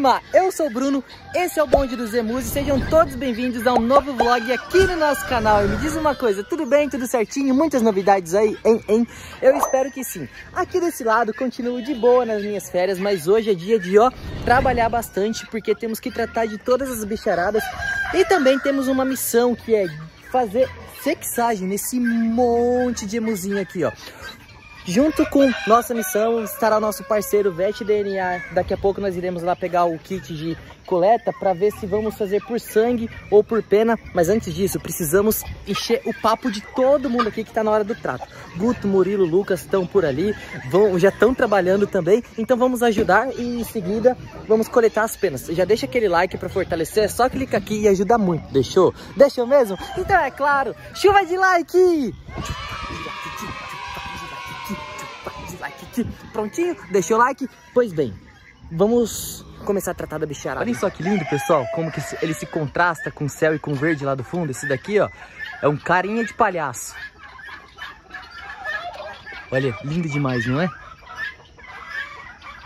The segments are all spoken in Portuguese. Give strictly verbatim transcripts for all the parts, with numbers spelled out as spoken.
turma, eu sou o Bruno, esse é o Bonde dos Emus e sejam todos bem-vindos a um novo vlog aqui no nosso canal. E me diz uma coisa, tudo bem, tudo certinho, muitas novidades aí, hein, hein? Eu espero que sim. Aqui desse lado continuo de boa nas minhas férias, mas hoje é dia de, ó, trabalhar bastante porque temos que tratar de todas as bicharadas e também temos uma missão que é fazer sexagem nesse monte de emuzinho aqui, ó. Junto com nossa missão estará o nosso parceiro VetDNA. Daqui a pouco nós iremos lá pegar o kit de coleta para ver se vamos fazer por sangue ou por pena. Mas antes disso, precisamos encher o papo de todo mundo aqui que está na hora do trato. Guto, Murilo, Lucas estão por ali, vão, já estão trabalhando também. Então vamos ajudar e em seguida vamos coletar as penas. Já deixa aquele like para fortalecer, é só clicar aqui e ajuda muito. Deixou? Deixou mesmo? Então é claro, chuva de like! Prontinho? Deixa o like? Pois bem, vamos começar a tratar da bicharada. Olha só que lindo, pessoal, como que ele se contrasta com o céu e com o verde lá do fundo. Esse daqui, ó, é um carinha de palhaço. Olha, lindo demais, não é?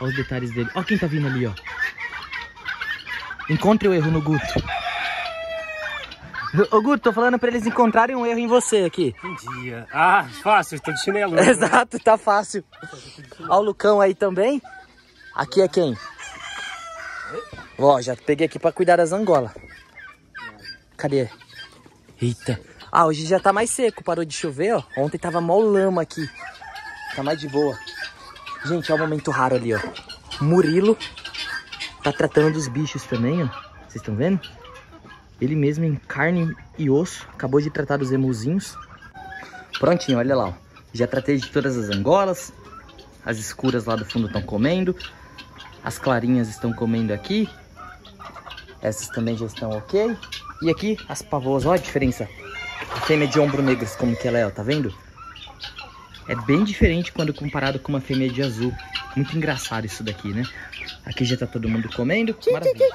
Olha os detalhes dele. Olha quem tá vindo ali, ó. Encontre o erro no Guto. Ô Guto, tô falando pra eles encontrarem um erro em você aqui. Bom dia. Ah, fácil, tô de chinelo. Exato, tá fácil. Ó o Lucão aí também. Aqui é quem? Ó, já peguei aqui pra cuidar das angolas. Cadê? Eita. Ah, hoje já tá mais seco, parou de chover, ó. Ontem tava mó lama aqui. Tá mais de boa. Gente, ó o momento raro ali, ó. Murilo tá tratando dos bichos também, ó. Vocês estão vendo? Ele mesmo em carne e osso. Acabou de tratar dos emuzinhos. Prontinho, olha lá. Ó. Já tratei de todas as angolas. As escuras lá do fundo estão comendo. As clarinhas estão comendo aqui. Essas também já estão ok. E aqui as pavoas. Olha a diferença. A fêmea de ombro negro, como que ela é, ó, tá vendo? É bem diferente quando comparado com uma fêmea de azul. Muito engraçado isso daqui, né? Aqui já tá todo mundo comendo. Maravilha.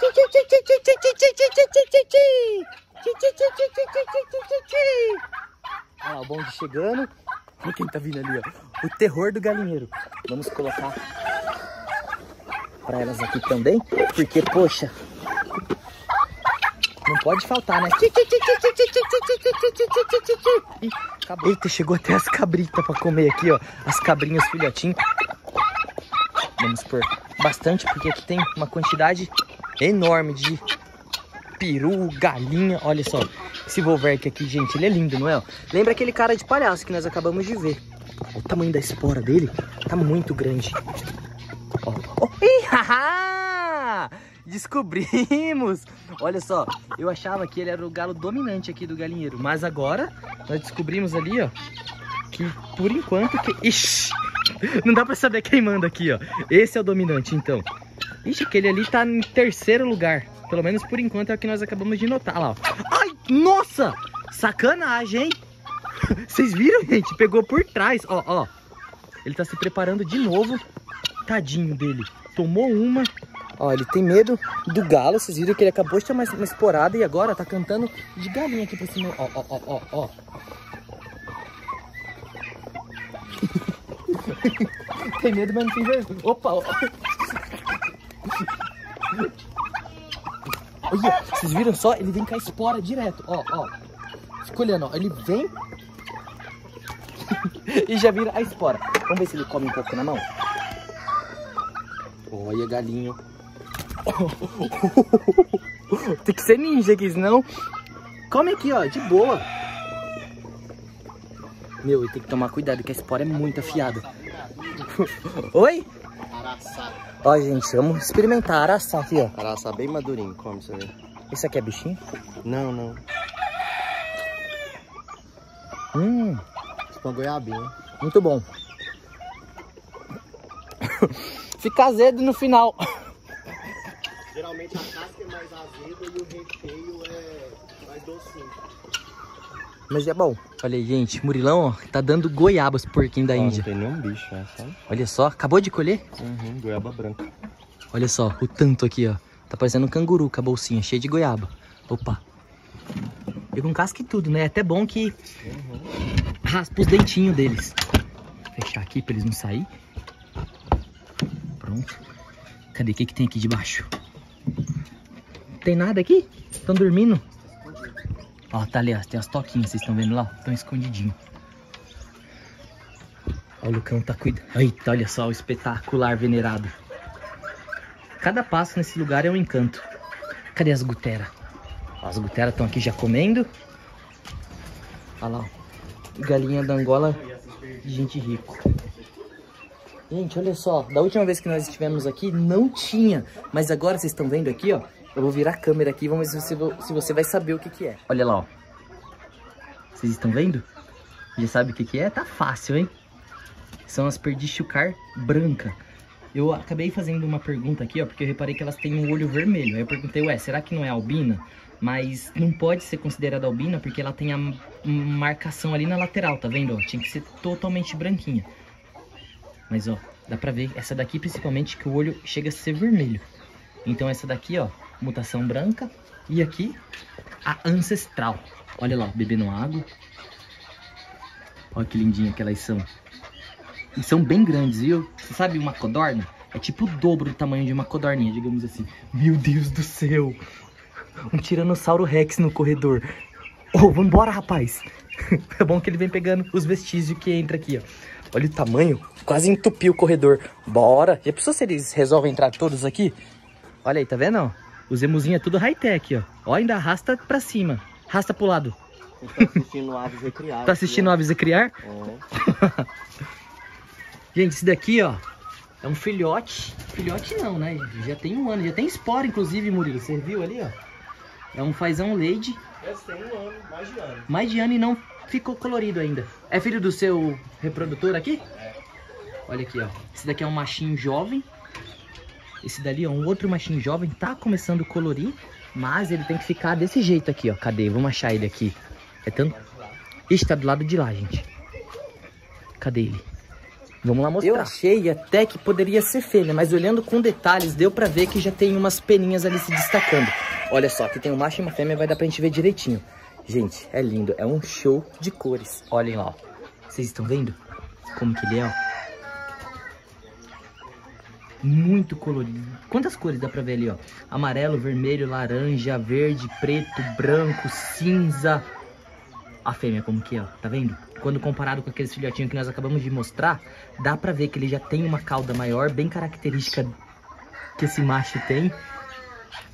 Olha lá, o bonde chegando. Olha quem tá vindo ali, ó. O terror do galinheiro. Vamos colocar pra elas aqui também. Porque, poxa, não pode faltar, né? Ih, eita, chegou até as cabritas pra comer aqui, ó. As cabrinhas filhotinhas. Vamos pôr bastante, porque aqui tem uma quantidade enorme de peru, galinha. Olha só, esse Wolverk aqui, gente, ele é lindo, não é? Ó, lembra aquele cara de palhaço que nós acabamos de ver. O tamanho da espora dele tá muito grande. Ó, ó. Ih, haha! Descobrimos! Olha só, eu achava que ele era o galo dominante aqui do galinheiro, mas agora nós descobrimos ali, ó, que por enquanto que... Ixi! Não dá pra saber quem manda aqui, ó. Esse é o dominante, então. Ixi, aquele ali tá em terceiro lugar. Pelo menos por enquanto é o que nós acabamos de notar. Olha lá, ó. Ai, nossa! Sacanagem, hein? Vocês viram, gente? Pegou por trás, ó, ó. Ele tá se preparando de novo. Tadinho dele. Tomou uma. Ó, ele tem medo do galo. Vocês viram que ele acabou de ter uma esporada e agora tá cantando de galinha aqui pra cima. Ó, ó, ó, ó, ó. Tem medo, mas não tem vergonha. Opa! Ó. Olha, vocês viram só? Ele vem com a espora direto. Ó, ó. Fica olhando, ó. Ele vem e já vira a espora. Vamos ver se ele come um pouco na mão. Olha, galinho. Tem que ser ninja aqui, senão... Come aqui, ó. De boa. Meu, tem que tomar cuidado, que a espora é muito afiada. Oi? Araçá. Ó, gente, vamos experimentar araçá aqui, ó. Araçá bem madurinho, come, você vê. Isso aqui é bichinho? Não, não. Hum. Isso é uma goiabinha. Muito bom. Fica azedo no final. Geralmente a casca é mais azeda e o recheio é mais docinho. Mas é bom. Olha aí, gente. Murilão, ó, tá dando goiabas pro porquinho da Índia. Não tem nenhum bicho, é só... Olha só. Acabou de colher? Uhum, goiaba branca. Olha só, o tanto aqui, ó. Tá parecendo um canguru com a bolsinha cheia de goiaba. Opa. E com casca e tudo, né? É até bom que uhum. Raspa os dentinhos deles. Vou fechar aqui pra eles não saírem. Pronto. Cadê? O que que tem aqui debaixo? tem nada aqui? Estão dormindo? Ó, tá ali, ó, tem as toquinhas, vocês estão vendo lá? Estão escondidinho. Ó, o Lucão tá cuidando. Eita, olha só o espetacular venerado. Cada passo nesse lugar é um encanto. Cadê as guteras? As guteras estão aqui já comendo. Olha lá, ó. Galinha da Angola de gente rica. Gente, olha só, da última vez que nós estivemos aqui, não tinha. Mas agora vocês estão vendo aqui, ó. Eu vou virar a câmera aqui, vamos ver se você, se você vai saber o que que é. Olha lá, ó. Vocês estão vendo? Já sabe o que que é? Tá fácil, hein? São as perdichucar branca. Eu acabei fazendo uma pergunta aqui, ó, porque eu reparei que elas têm um olho vermelho. Aí eu perguntei, ué, será que não é albina? Mas não pode ser considerada albina porque ela tem a marcação ali na lateral, tá vendo? Ó, tinha que ser totalmente branquinha. Mas, ó, dá pra ver, essa daqui principalmente que o olho chega a ser vermelho. Então essa daqui, ó, mutação branca. E aqui, a ancestral. Olha lá, bebendo água. Olha que lindinha que elas são. E são bem grandes, viu? Você sabe uma codorna? É tipo o dobro do tamanho de uma codorninha, digamos assim. Meu Deus do céu! Um tiranossauro rex no corredor. Oh, vambora, rapaz! É bom que ele vem pegando os vestígios que entra aqui, ó. Olha o tamanho, quase entupiu o corredor. Bora! E a pessoa se eles resolvem entrar todos aqui? Olha aí, tá vendo? Os emuzinhos é tudo high-tech, ó. Ó, ainda arrasta pra cima. Arrasta pro lado. Você tá assistindo Aves Recriar. Tá assistindo né? Aves Recriar? É. Gente, esse daqui, ó, é um filhote. Filhote não, né? Já tem um ano. Já tem espora, inclusive, Murilo. Você viu ali, ó? É um faisão lady. Esse tem um ano, mais de ano. Mais de ano e não ficou colorido ainda. É filho do seu reprodutor aqui? É. Olha aqui, ó. Esse daqui é um machinho jovem. Esse dali é um outro machinho jovem. Tá começando a colorir, mas ele tem que ficar desse jeito aqui, ó. Cadê? Vamos achar ele aqui. É tanto... Ixi, tá do lado de lá, gente. Cadê ele? Vamos lá mostrar. Eu achei até que poderia ser fêmea, mas olhando com detalhes, deu pra ver que já tem umas peninhas ali se destacando. Olha só, aqui tem um macho e uma fêmea, vai dar pra gente ver direitinho. Gente, é lindo, é um show de cores. Olhem lá, ó. Vocês estão vendo como que ele é, ó? Muito colorido. Quantas cores dá pra ver ali, ó? Amarelo, vermelho, laranja, verde, preto, branco, cinza. A fêmea como que é, ó, tá vendo? Quando comparado com aqueles filhotinhos que nós acabamos de mostrar, dá pra ver que ele já tem uma cauda maior, bem característica que esse macho tem.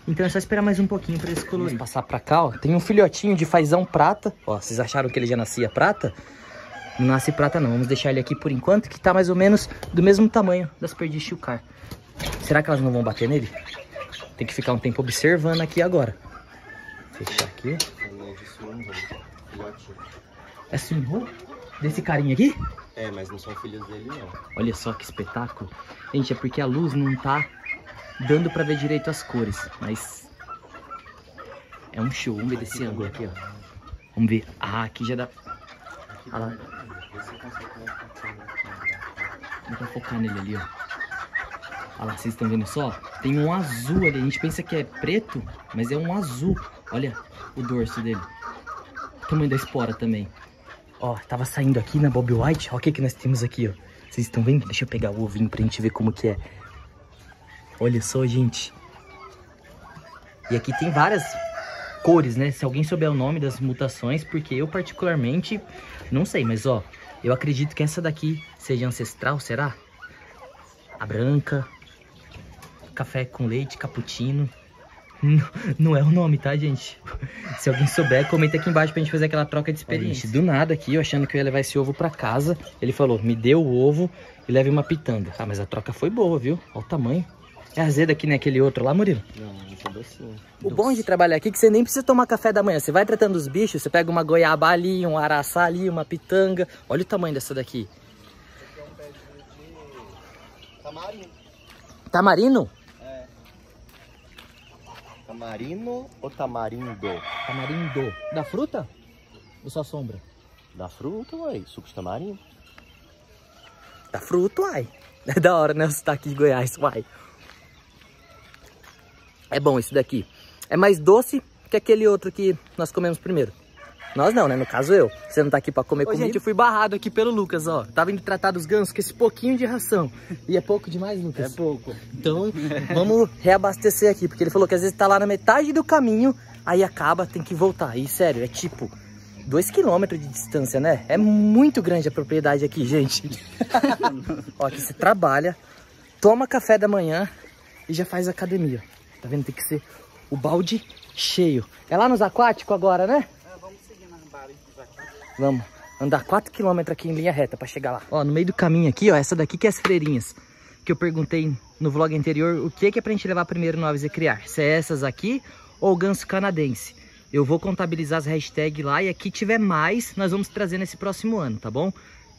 Então é só esperar mais um pouquinho pra eles colorirem. Vamos passar pra cá, ó. Tem um filhotinho de faisão prata. Ó, vocês acharam que ele já nascia prata? Não nasce prata não. Vamos deixar ele aqui por enquanto, que tá mais ou menos do mesmo tamanho das perdichucar. Será que elas não vão bater nele? Tem que ficar um tempo observando aqui agora. Fechar aqui. É suinho? Desse carinha aqui? É, mas não são filhos dele não. Olha só que espetáculo. Gente, é porque a luz não tá dando pra ver direito as cores, mas é um show. Vamos ver desse ângulo aqui, ó. Vamos ver. Ah, aqui já dá. Ah lá. Dá pra focar nele ali, ó. Ah lá, vocês estão vendo só? Tem um azul ali. A gente pensa que é preto, mas é um azul. Olha o dorso dele. O tamanho da espora também. Ó, tava saindo aqui na Bob White. Olha o que que nós temos aqui, ó. Vocês estão vendo? Deixa eu pegar o ovinho pra gente ver como que é. Olha só, gente. E aqui tem várias cores, né? Se alguém souber o nome das mutações, porque eu particularmente não sei, mas ó, eu acredito que essa daqui seja ancestral, será? A branca, café com leite, cappuccino. Não, não é o nome, tá, gente? Se alguém souber, comenta aqui embaixo pra gente fazer aquela troca de experiência. Olha, gente, do nada aqui, eu achando que eu ia levar esse ovo pra casa, ele falou, me dê o ovo e leve uma pitanga. Ah, mas a troca foi boa, viu? Olha o tamanho. É azeda que nem aquele outro lá, Murilo? Não, não sou docinho. O doce. Bom de trabalhar aqui é que você nem precisa tomar café da manhã. Você vai tratando os bichos, você pega uma goiaba ali, um araçá ali, uma pitanga. Olha o tamanho dessa daqui. Esse aqui é um pé de tamarino. Tamarino? É. Tamarino ou tamarindo? Tamarindo. Da fruta? Ou só sombra? Da fruta, uai. Suco de tamarindo. Da fruta, uai. É da hora, né? O sotaque de Goiás, uai. É bom esse daqui. É mais doce que aquele outro que nós comemos primeiro. Nós não, né? No caso eu. Você não tá aqui pra comer comigo? Gente, eu fui barrado aqui pelo Lucas, ó. Tava indo tratar dos gansos com esse pouquinho de ração. E é pouco demais, Lucas? É pouco. Então, vamos reabastecer aqui, porque ele falou que às vezes tá lá na metade do caminho, aí acaba, tem que voltar. E sério, é tipo dois quilômetros de distância, né? É muito grande a propriedade aqui, gente. Ó, aqui você trabalha, toma café da manhã e já faz academia. Tá vendo? Tem que ser o balde cheio. É lá nos aquáticos agora, né? Vamos andar quatro quilômetros aqui em linha reta para chegar lá. Ó, no meio do caminho aqui, ó, essa daqui que é as freirinhas. Que eu perguntei no vlog anterior o que é, que é pra gente levar primeiro no Aves Recriar. Se é essas aqui ou ganso canadense. Eu vou contabilizar as hashtags lá e aqui tiver mais, nós vamos trazer nesse próximo ano, tá bom?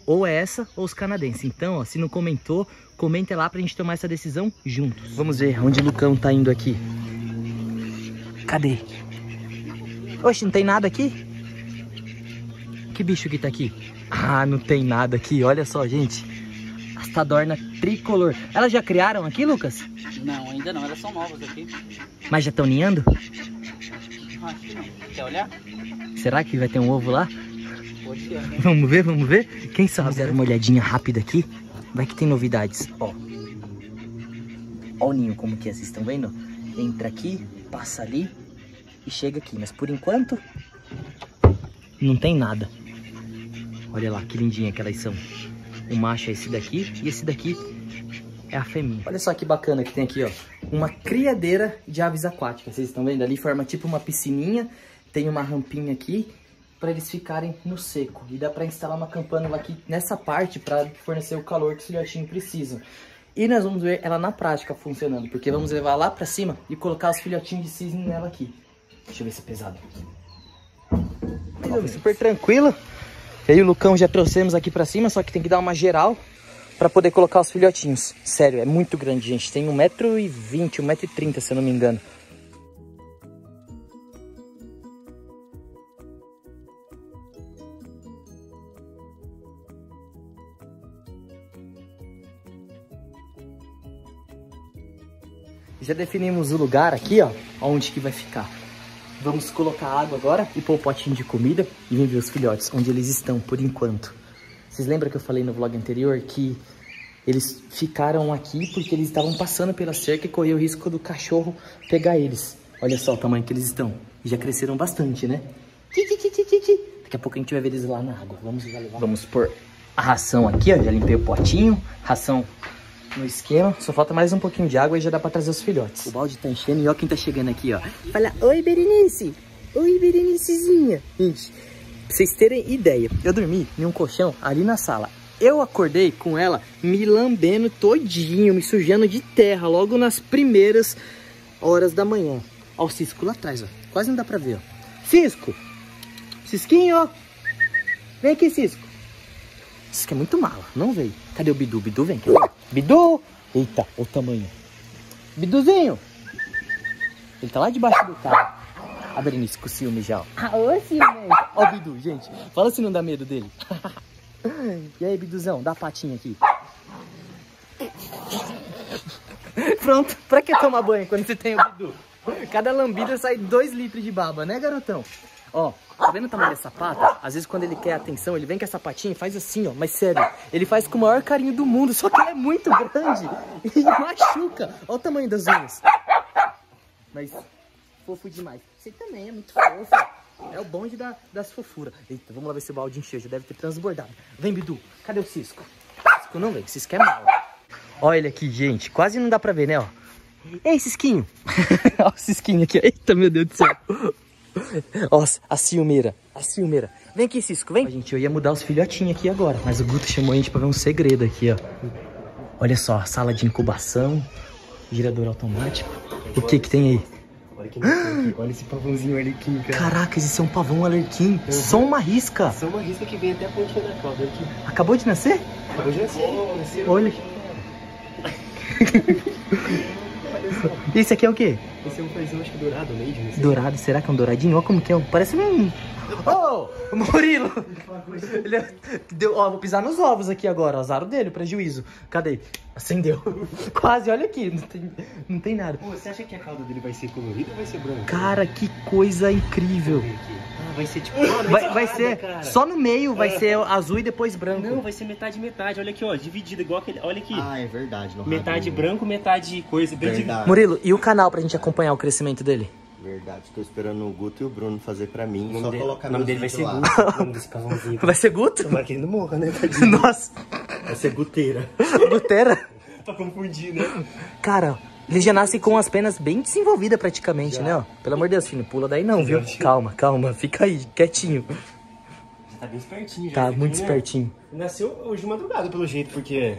Ou essa ou os canadenses. Então, ó, se não comentou, comenta lá pra gente tomar essa decisão juntos. Vamos ver onde o Lucão tá indo aqui. Cadê? Oxe, não tem nada aqui? Que bicho que tá aqui? Ah, não tem nada aqui. Olha só, gente. As tadorna tricolor. Elas já criaram aqui, Lucas? Não, ainda não. Elas são novas aqui. Mas já estão ninhando? Não, acho que não. Quer olhar? Será que vai ter um ovo lá? Pode ser, né? Vamos ver, vamos ver. Quem sabe? Vamos dar uma olhadinha rápida aqui. Vai que tem novidades. Ó. Ó o ninho como que é. Vocês estão vendo? Entra aqui, passa ali e chega aqui. Mas por enquanto, não tem nada. Olha lá, que lindinha que elas são. O macho é esse daqui e esse daqui é a fêmea. Olha só que bacana que tem aqui, ó. Uma criadeira de aves aquáticas. Vocês estão vendo? Ali forma tipo uma piscininha. Tem uma rampinha aqui para eles ficarem no seco. E dá para instalar uma campânula aqui nessa parte para fornecer o calor que os filhotinhos precisam. E nós vamos ver ela na prática funcionando, porque vamos levar lá para cima e colocar os filhotinhos de cisne nela aqui. Deixa eu ver se é pesado. Super tranquilo. Eu e o Lucão já trouxemos aqui pra cima, só que tem que dar uma geral pra poder colocar os filhotinhos. Sério, é muito grande, gente. Tem um metro e vinte, um metro e trinta, se eu não me engano. Já definimos o lugar aqui, ó, onde que vai ficar. Vamos colocar água agora e pôr o potinho de comida e ver os filhotes, onde eles estão por enquanto. Vocês lembram que eu falei no vlog anterior que eles ficaram aqui porque eles estavam passando pela cerca e correu o risco do cachorro pegar eles. Olha só o tamanho que eles estão. Já cresceram bastante, né? Daqui a pouco a gente vai ver eles lá na água. Vamos já levar. Vamos pôr a ração aqui, ó. Já limpei o potinho, ração no esquema, só falta mais um pouquinho de água e já dá pra trazer os filhotes. O balde tá enchendo e ó quem tá chegando aqui, ó. Fala, oi Berenice, oi Berenicezinha. Gente, pra vocês terem ideia, eu dormi em um colchão ali na sala. Eu acordei com ela me lambendo todinho, me sujando de terra logo nas primeiras horas da manhã. Ó o Cisco lá atrás, ó, quase não dá pra ver, ó. Cisco, Cisquinho, ó. Vem aqui, Cisco. Cisco é muito mala, não veio. Cadê o Bidu? Bidu vem, quer ver? Bidu! Eita, olha o tamanho. Biduzinho! Ele tá lá debaixo do carro. A Berenice com o ciúme já, ó. Ah, ô ciúme! Ó o Bidu, gente. Fala se não dá medo dele. E aí, Biduzão, dá a patinha aqui. Pronto, pra que tomar banho quando você tem o Bidu? Cada lambida sai dois litros de baba, né, garotão? Ó, tá vendo o tamanho dessa pata? Às vezes quando ele quer atenção, ele vem com essa patinha e faz assim, ó. Mas sério, ele faz com o maior carinho do mundo. Só que ela é muito grande e machuca. Ó o tamanho das unhas. Mas fofo demais. Você também é muito fofo. É o bonde da, das fofuras. Eita, vamos lá ver se o balde encheu. Já deve ter transbordado. Vem, Bidu. Cadê o Cisco? Cisco não vem. Cisco é mal. Olha ele aqui, gente. Quase não dá pra ver, né, ó. Ei, Cisquinho. Ó o Cisquinho aqui. Eita, meu Deus do céu. Ó, a ciumeira, a ciumeira. Vem aqui, Cisco, vem. Ó, gente, eu ia mudar os filhotinhos aqui agora, mas o Guto chamou a gente pra ver um segredo aqui, ó. Olha só, sala de incubação, girador automático. O que que tem aí? Olha, que aqui. Olha esse pavãozinho arlequim, cara. Caraca, esse é um pavão arlequim. Uhum. Só uma risca. Só uma risca que vem até a pontinha da cobra aqui. Acabou de nascer? Acabou de nascer. Oh, olha. Esse aqui é o quê? Esse é um faisão, acho que dourado mesmo. Dourado? Será que é um douradinho? Olha como que é. Parece um... Ô, oh, Murilo! Ele deu... Ó, vou pisar nos ovos aqui agora. Azar dele, prejuízo. Cadê? Acendeu. Quase, olha aqui. Não tem, não tem nada. Pô, você acha que a cauda dele vai ser colorida ou vai ser branca? Cara, que coisa incrível. Deixa eu ver aqui. vai ser tipo... Mano, vai, vai ser, cara. Só no meio vai é. ser azul e depois branco. Não, vai ser metade, metade. Olha aqui, ó, dividido, igual aquele... Olha aqui. Ah, é verdade. Metade branco, metade coisa. Verdade. Murilo, e o canal pra gente acompanhar o crescimento dele? Verdade, tô esperando o Guto e o Bruno fazer pra mim. Só dele, colocar o nome dele vai ser lá. Guto. Vai ser Guto? Tomara que ele não morra, né? Tadinho. Nossa. Vai ser Guteira. Guteira? Pra confundir, né? Cara, ele já nasce com as penas bem desenvolvidas praticamente, já. Né? Ó, pelo amor de Deus, filho, pula daí não, viu? Calma, calma, fica aí, quietinho. Já tá bem espertinho já. Tá muito espertinho. Né? Nasceu hoje de madrugada, pelo jeito, porque...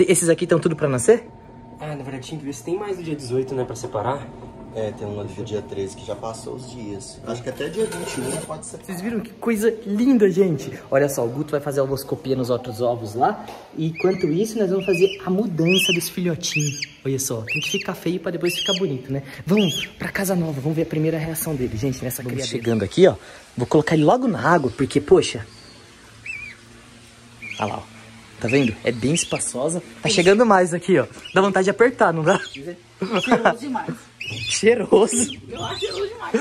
Esses aqui estão tudo pra nascer? Ah, na verdade tinha que ver se tem mais do dia dezoito, né, pra separar. É, tem uma do dia treze que já passou os dias. Acho que até dia vinte e um pode ser. Vocês viram que coisa linda, gente? Olha só, o Guto vai fazer a ovoscopia nos outros ovos lá. E enquanto isso, nós vamos fazer a mudança dos filhotinhos. Olha só, tem que ficar feio pra depois ficar bonito, né? Vamos pra casa nova, vamos ver a primeira reação dele, gente, nessa criatura. Chegando aqui, ó. Vou colocar ele logo na água, porque, poxa... Olha lá, ó. Tá vendo? É bem espaçosa. Tá chegando mais aqui, ó. Dá vontade de apertar, não dá? Cheiroso demais. Cheiroso? Eu acho cheiroso demais.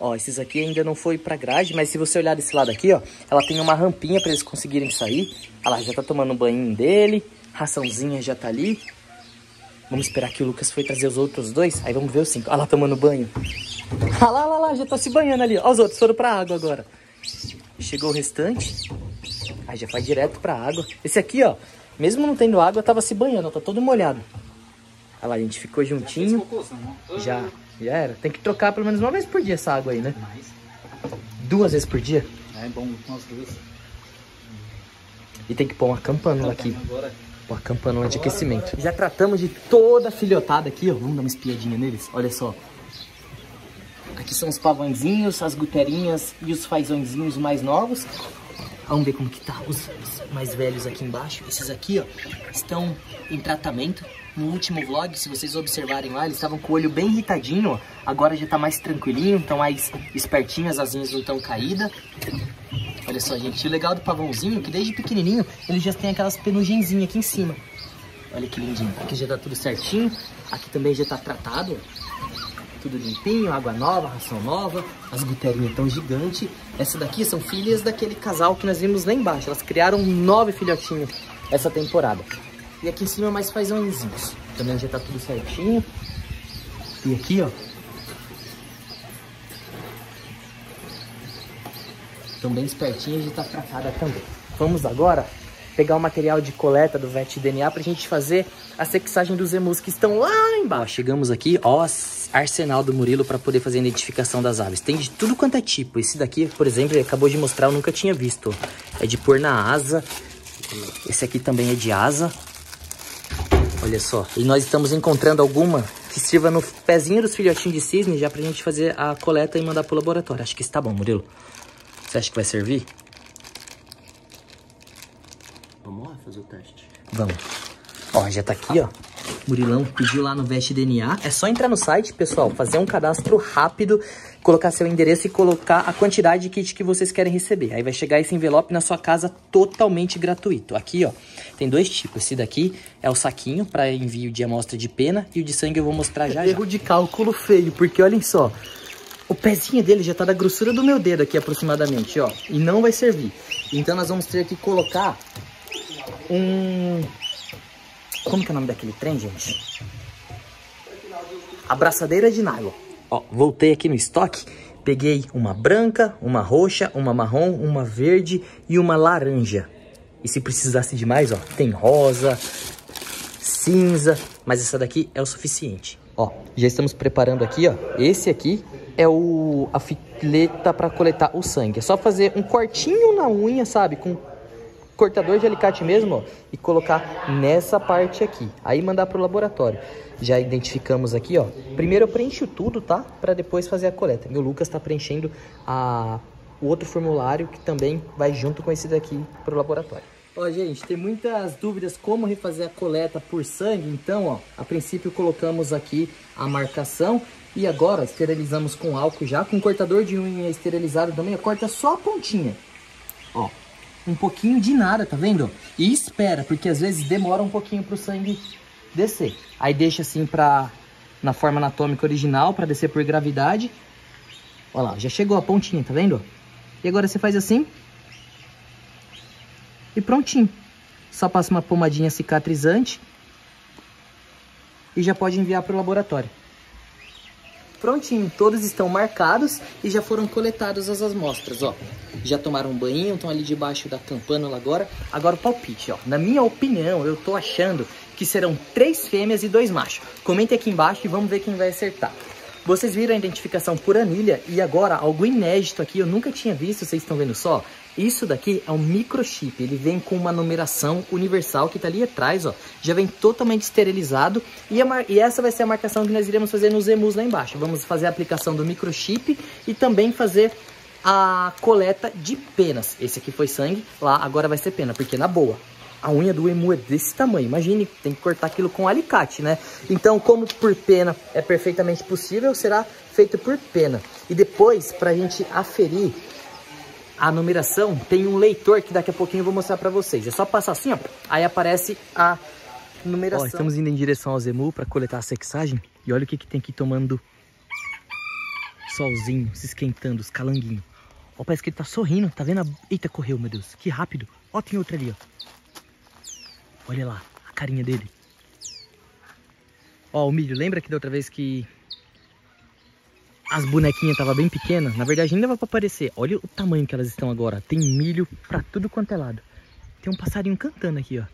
Ó, esses aqui ainda não foi pra grade, mas se você olhar desse lado aqui, ó, ela tem uma rampinha pra eles conseguirem sair. Olha lá, já tá tomando um banhinho dele, raçãozinha já tá ali. Vamos esperar que o Lucas foi trazer os outros dois, aí vamos ver os cinco. Olha lá, tomando banho. Olha lá, olha lá, já tá se banhando ali. Ó, os outros foram pra água agora. Chegou o restante. Aí já vai direto pra água. Esse aqui, ó, mesmo não tendo água, tava se banhando, ó, tá todo molhado. Olha lá, a gente ficou juntinho. Já, já era. Tem que trocar pelo menos uma vez por dia essa água aí, né? Duas vezes por dia? É bom, umas duas. E tem que pôr uma campanula aqui. Pôr a campanula de aquecimento. Já tratamos de toda a filhotada aqui, ó. Vamos dar uma espiadinha neles? Olha só. Aqui são os pavãozinhos, as guterinhas e os faisãozinhos mais novos. Vamos ver como que tá os mais velhos aqui embaixo. Esses aqui, ó, estão em tratamento. No último vlog, se vocês observarem lá, eles estavam com o olho bem irritadinho, ó. Agora já tá mais tranquilinho, estão mais espertinho, as asinhas não estão caídas. Olha só, gente, o legal do pavãozinho é que desde pequenininho ele já tem aquelas penugenzinhas aqui em cima. Olha que lindinho. Aqui já tá tudo certinho. Aqui também já tá tratado, ó. Tudo limpinho, água nova, ração nova, as guterinhas tão gigantes. Essa daqui são filhas daquele casal que nós vimos lá embaixo. Elas criaram nove filhotinhos essa temporada. E aqui em cima mais faisãozinhos. Também já tá tudo certinho. E aqui, ó. Estão bem espertinhos, já tá tratada também. Vamos agora pegar o material de coleta do VetDNA pra gente fazer a sexagem dos emus que estão lá embaixo. Chegamos aqui, ó, arsenal do Murilo para poder fazer a identificação das aves. Tem de tudo quanto é tipo. Esse daqui, por exemplo, ele acabou de mostrar, eu nunca tinha visto. É de pôr na asa. Esse aqui também é de asa. Olha só. E nós estamos encontrando alguma que sirva no pezinho dos filhotinhos de cisne já pra gente fazer a coleta e mandar pro laboratório. Acho que está bom, Murilo. Você acha que vai servir? Vamos lá fazer o teste. Vamos. Ó, já tá aqui, ó. Murilão pediu lá no VetDNA. É só entrar no site, pessoal, fazer um cadastro rápido, colocar seu endereço e colocar a quantidade de kit que vocês querem receber. Aí vai chegar esse envelope na sua casa totalmente gratuito. Aqui, ó, tem dois tipos. Esse daqui é o saquinho para envio de amostra de pena e o de sangue eu vou mostrar já. Erro de cálculo feio, porque olhem só. O pezinho dele já tá da grossura do meu dedo aqui aproximadamente, ó. E não vai servir. Então nós vamos ter que colocar um... Como que é o nome daquele trem, gente? Abraçadeira de nylon. Ó, voltei aqui no estoque. Peguei uma branca, uma roxa, uma marrom, uma verde e uma laranja. E se precisasse de mais, ó, tem rosa, cinza. Mas essa daqui é o suficiente. Ó, já estamos preparando aqui, ó. Esse aqui é o, a fileta para coletar o sangue. É só fazer um cortinho na unha, sabe? Com... cortador de alicate mesmo, ó, e colocar nessa parte aqui. Aí mandar pro laboratório. Já identificamos aqui, ó. Primeiro eu preencho tudo, tá? Pra depois fazer a coleta. Meu Lucas tá preenchendo a... o outro formulário que também vai junto com esse daqui pro laboratório. Ó, gente, tem muitas dúvidas como refazer a coleta por sangue. Então, ó, a princípio colocamos aqui a marcação. E agora ó, esterilizamos com álcool já. Com cortador de unha esterilizado também, ó, corta só a pontinha. Ó. Um pouquinho de nada, tá vendo? E espera, porque às vezes demora um pouquinho pro sangue descer. Aí deixa assim pra, na forma anatômica original, pra descer por gravidade. Olha lá, já chegou a pontinha, tá vendo? E agora você faz assim. E prontinho. Só passa uma pomadinha cicatrizante. E já pode enviar para o laboratório. Prontinho, todos estão marcados e já foram coletadas as amostras, ó. Já tomaram um banho, estão ali debaixo da campânula agora. Agora o palpite, ó. Na minha opinião, eu tô achando que serão três fêmeas e dois machos. Comente aqui embaixo e vamos ver quem vai acertar. Vocês viram a identificação por anilha e agora algo inédito aqui, eu nunca tinha visto, vocês estão vendo só? Isso daqui é um microchip, ele vem com uma numeração universal que tá ali atrás, ó. Já vem totalmente esterilizado e, a mar... e essa vai ser a marcação que nós iremos fazer nos emus lá embaixo. Vamos fazer a aplicação do microchip e também fazer a coleta de penas. Esse aqui foi sangue, lá agora vai ser pena, porque na boa. A unha do emu é desse tamanho, imagine, tem que cortar aquilo com um alicate, né? Então, como por pena é perfeitamente possível, será feito por pena. E depois, pra gente aferir a numeração, tem um leitor que daqui a pouquinho eu vou mostrar pra vocês. É só passar assim, ó, aí aparece a numeração. Ó, estamos indo em direção aos emu pra coletar a sexagem. E olha o que, que tem aqui tomando solzinho, se esquentando, os calanguinhos. Ó, parece que ele tá sorrindo, tá vendo? A... Eita, correu, meu Deus, que rápido. Ó, tem outra ali, ó. Olha lá, a carinha dele. Ó, o milho, lembra que da outra vez que as bonequinhas estavam bem pequenas? Na verdade, ainda vai pra aparecer. Olha o tamanho que elas estão agora. Tem milho pra tudo quanto é lado. Tem um passarinho cantando aqui, ó.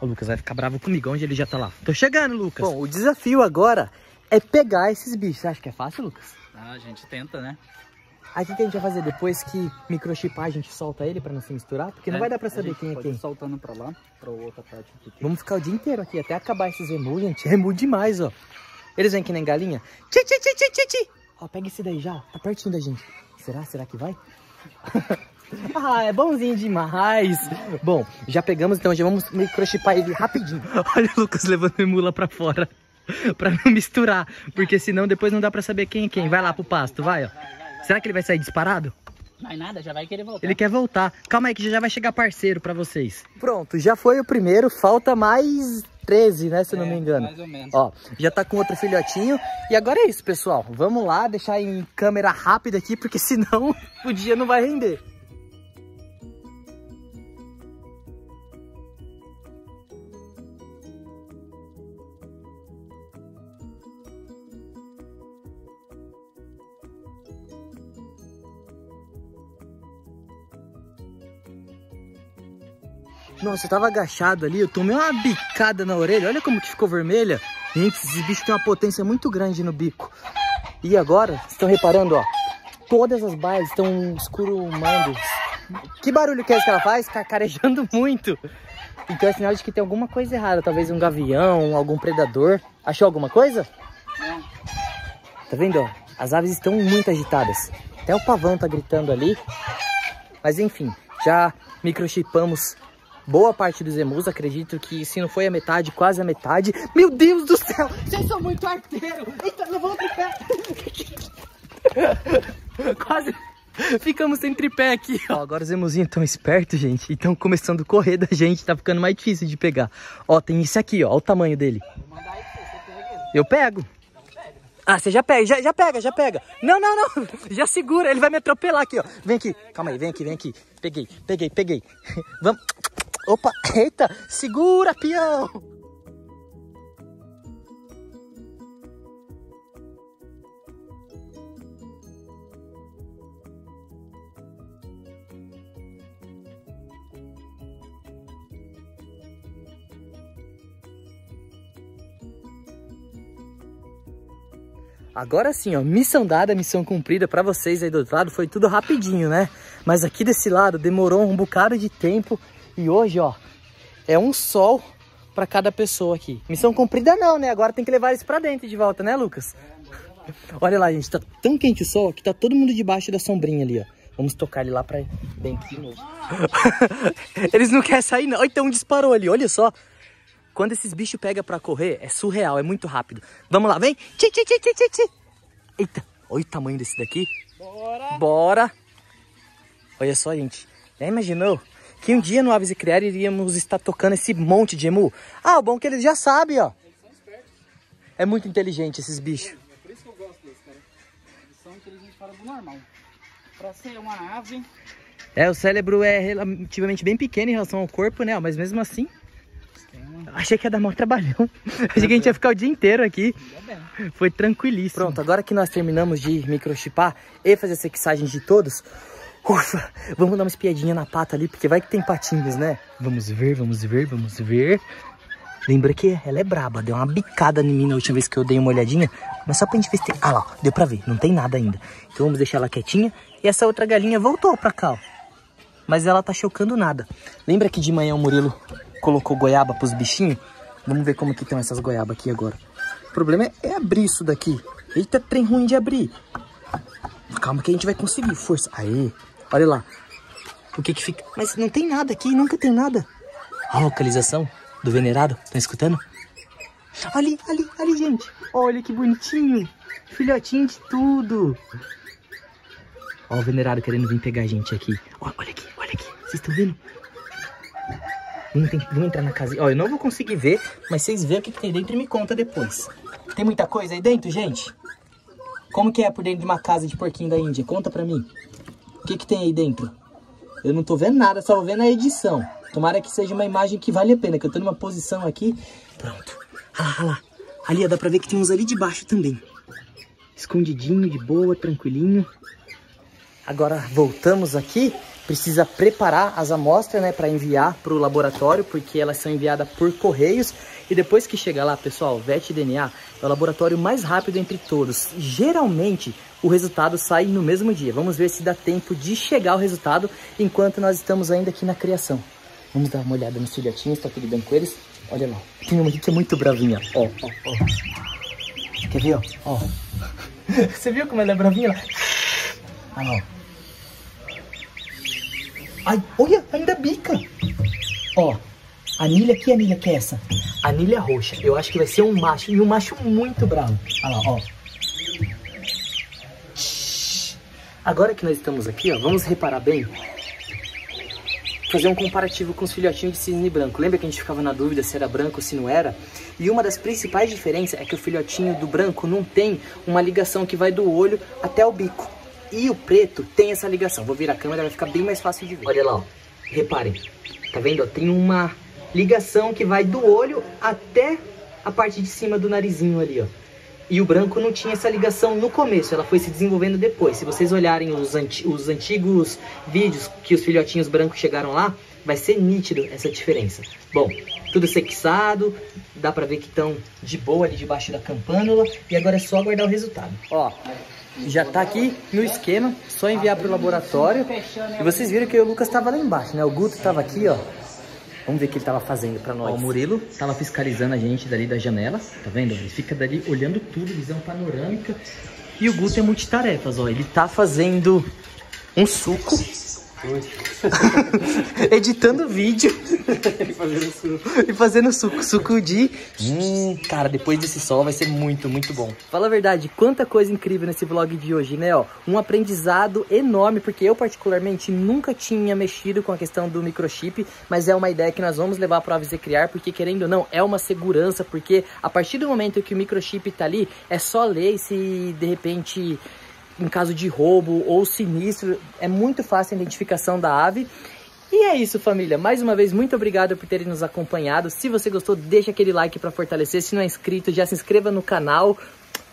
Ó, o Lucas vai ficar bravo comigo. Onde ele já tá lá? Tô chegando, Lucas. Bom, o desafio agora é pegar esses bichos. Você acha que é fácil, Lucas? Ah, a gente tenta, né? Aí o que a gente vai fazer depois que microchipar, a gente solta ele pra não se misturar? Porque é, não vai dar pra saber quem é quem. Soltando pra lá, pra outra parte. Aqui. Vamos ficar o dia inteiro aqui, até acabar esses emus, gente. Emu demais, ó. Eles vêm que nem galinha. Tchi, tchi, tchi, tchi, tchi. Ó, pega esse daí já, tá pertinho da gente. Será? Será que vai? Ah, é bonzinho demais. Bom, já pegamos, então já vamos microchipar ele rapidinho. Olha o Lucas levando o emu lá pra fora. Pra não misturar, porque senão depois não dá pra saber quem é quem. Vai lá pro pasto, vai, ó. Será que ele vai sair disparado? Não é nada, já vai querer voltar. Ele quer voltar. Calma aí que já vai chegar parceiro pra vocês. Pronto, já foi o primeiro, falta mais treze, né, se é, não me engano. Mais ou menos. Ó, já tá com outro filhotinho. E agora é isso, pessoal. Vamos lá, deixar em câmera rápida aqui, porque senão o dia não vai render. Nossa, eu tava agachado ali, eu tomei uma bicada na orelha, olha como que ficou vermelha. Gente, esses bichos têm uma potência muito grande no bico. E agora, vocês estão reparando, ó, todas as baias estão escurumando. Que barulho que é esse que ela faz? Cacarejando muito. Então é sinal de que tem alguma coisa errada, talvez um gavião, algum predador. Achou alguma coisa? Não. Tá vendo, ó, as aves estão muito agitadas. Até o pavão tá gritando ali. Mas enfim, já microchipamos boa parte dos emus, acredito que se não foi a metade, quase a metade. Meu Deus do céu, vocês são muito arteiros. Eita, levou o tripé. Quase ficamos sem tripé aqui. Ó, agora os emuzinhos estão espertos, gente. E estão começando a correr da gente, tá ficando mais difícil de pegar. Ó, tem esse aqui, ó, olha o tamanho dele. Eu pego. Ah, você já pega, já, já pega, já pega. Não, não, não, já segura, ele vai me atropelar aqui, ó. Vem aqui, calma aí, vem aqui, vem aqui. Peguei, peguei, peguei. Vamos... Opa, eita, segura, peão! Agora sim, ó, missão dada, missão cumprida pra vocês aí do outro lado, foi tudo rapidinho, né? Mas aqui desse lado demorou um bocado de tempo. E hoje, ó, é um sol pra cada pessoa aqui. Missão cumprida não, né? Agora tem que levar eles pra dentro de volta, né, Lucas? Olha lá, gente, tá tão quente o sol que tá todo mundo debaixo da sombrinha ali, ó. Vamos tocar ele lá pra dentro de novo. Eles não querem sair, não. Então disparou ali, olha só. Quando esses bichos pegam pra correr, é surreal, é muito rápido. Vamos lá, vem. Tchi, tchi, tchi, tchi, tchi. Eita, olha o tamanho desse daqui. Bora. Bora. Olha só, gente. Já imaginou? Que um dia no Aves Recriar iríamos estar tocando esse monte de emu. Ah, o bom é que eles já sabem, ó. Eles são espertos. É muito inteligente esses bichos. É por isso que eu gosto deles, cara. Eles são inteligente fora do normal. Para ser uma ave... É, o cérebro é relativamente bem pequeno em relação ao corpo, né? Mas mesmo assim... Achei que ia dar maior trabalhão. Achei que a gente ia ficar o dia inteiro aqui. Foi tranquilíssimo. Pronto, agora que nós terminamos de microchipar e fazer a sexagem de todos, ufa, vamos dar uma espiadinha na pata ali, porque vai que tem patinhos, né? Vamos ver, vamos ver, vamos ver. Lembra que ela é braba, deu uma bicada em mim na última vez que eu dei uma olhadinha, mas só pra gente ver se tem... Ah lá, ó, deu pra ver, não tem nada ainda. Então vamos deixar ela quietinha. E essa outra galinha voltou pra cá, ó. Mas ela tá chocando nada. Lembra que de manhã o Murilo... colocou goiaba pros bichinhos? Vamos ver como que estão essas goiabas aqui agora. O problema é, é abrir isso daqui. Eita, trem ruim de abrir. Calma que a gente vai conseguir, força. Aê, olha lá. O que que fica? Mas não tem nada aqui, nunca tem nada. A localização do venerado, estão escutando? Ali, ali, ali, gente. Olha que bonitinho. Filhotinho de tudo. Ó o venerado querendo vir pegar a gente aqui. Ó, olha aqui, olha aqui. Vocês estão vendo? Vamos, tem, vamos entrar na casa. Ó, eu não vou conseguir ver, mas vocês veem o que, que tem dentro e me conta depois. Tem muita coisa aí dentro, gente? Como que é por dentro de uma casa de porquinho da Índia? Conta pra mim. O que que tem aí dentro? Eu não tô vendo nada, só vou ver na edição. Tomara que seja uma imagem que vale a pena, que eu tô numa posição aqui. Pronto. Olha lá, olha lá. Ali, ó, dá pra ver que tem uns ali de baixo também. Escondidinho, de boa, tranquilinho. Agora voltamos aqui. Precisa preparar as amostras, né, para enviar para o laboratório, porque elas são enviadas por correios. E depois que chega lá, pessoal, VetDNA é o laboratório mais rápido entre todos. Geralmente, o resultado sai no mesmo dia. Vamos ver se dá tempo de chegar o resultado enquanto nós estamos ainda aqui na criação. Vamos dar uma olhada nos filhotinhos, tá tudo bem com eles? Olha lá, tem uma aqui que é muito bravinha, ó, ó, ó. Quer ver, ó? Ó. Você viu como ela é bravinha? Ela... Ah, não. Ai, olha, ainda bica. Ó, anilha, que anilha que é essa? Anilha roxa. Eu acho que vai ser um macho, e um macho muito bravo. Olha lá, ó. Agora que nós estamos aqui, ó, vamos reparar bem. Fazer um comparativo com os filhotinhos de cisne branco. Lembra que a gente ficava na dúvida se era branco ou se não era? E uma das principais diferenças é que o filhotinho do branco não tem uma ligação que vai do olho até o bico. E o preto tem essa ligação. Vou virar a câmera, vai ficar bem mais fácil de ver. Olha lá, ó. Reparem. Tá vendo? Ó, tem uma ligação que vai do olho até a parte de cima do narizinho ali, ó. E o branco não tinha essa ligação no começo. Ela foi se desenvolvendo depois. Se vocês olharem os, anti os antigos vídeos que os filhotinhos brancos chegaram lá, vai ser nítido essa diferença. Bom, tudo sexado. Dá pra ver que estão de boa ali debaixo da campânula. E agora é só aguardar o resultado. Ó... Já tá aqui no esquema, só enviar pro laboratório. E vocês viram que o Lucas tava lá embaixo, né? O Guto tava aqui, ó. Vamos ver o que ele tava fazendo pra nós. Ó, o Murilo tava fiscalizando a gente dali da janela, tá vendo? Ele fica dali olhando tudo, visão panorâmica. E o Guto é multitarefas, ó. Ele tá fazendo um suco. Editando vídeo e fazendo suco, e fazendo suco, suco de... Hum, cara, depois desse sol vai ser muito, muito bom. Fala a verdade, quanta coisa incrível nesse vlog de hoje, né? Ó, um aprendizado enorme, porque eu particularmente nunca tinha mexido com a questão do microchip, mas é uma ideia que nós vamos levar para a Aves Recriar, porque querendo ou não, é uma segurança, porque a partir do momento que o microchip tá ali, é só ler e se de repente... em caso de roubo ou sinistro, é muito fácil a identificação da ave. E é isso, família. Mais uma vez, muito obrigado por terem nos acompanhado. Se você gostou, deixa aquele like para fortalecer. Se não é inscrito, já se inscreva no canal.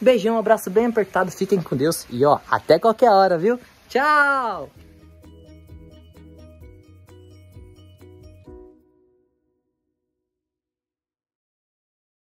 Beijão, um abraço bem apertado. Fiquem com Deus. E ó, até qualquer hora, viu? Tchau!